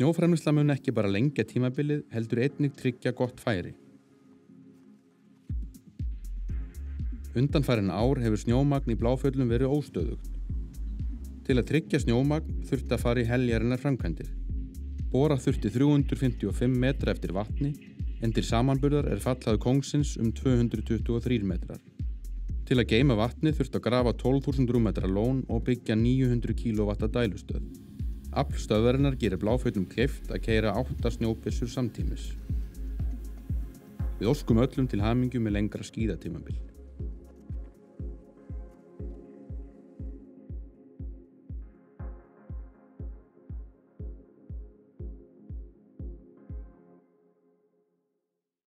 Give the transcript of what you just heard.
Snjóframleiðsla mun ekki bara lengja tímabilið, heldur einnig tryggja gott færi. Undanfarin ár hefur snjómagn í Bláfjöllum verið óstöðugt. Til að tryggja snjómagn þurfti að fara í heljarinnar framkvæmdir. Bora þurfti 355 metra eftir vatni, en til samanburðar fallaðu Kóngsins 223 metrar. Til að geyma vatni þurfti að grafa 12.000 rúmmetra lón og byggja 900 kW dælustöð. Aflstöðvarinnar gerir Bláfjöllum kleift að keyra 8 snjóbyssur samtímis. Við óskum öllum til hamingju með lengra skíðatímabil.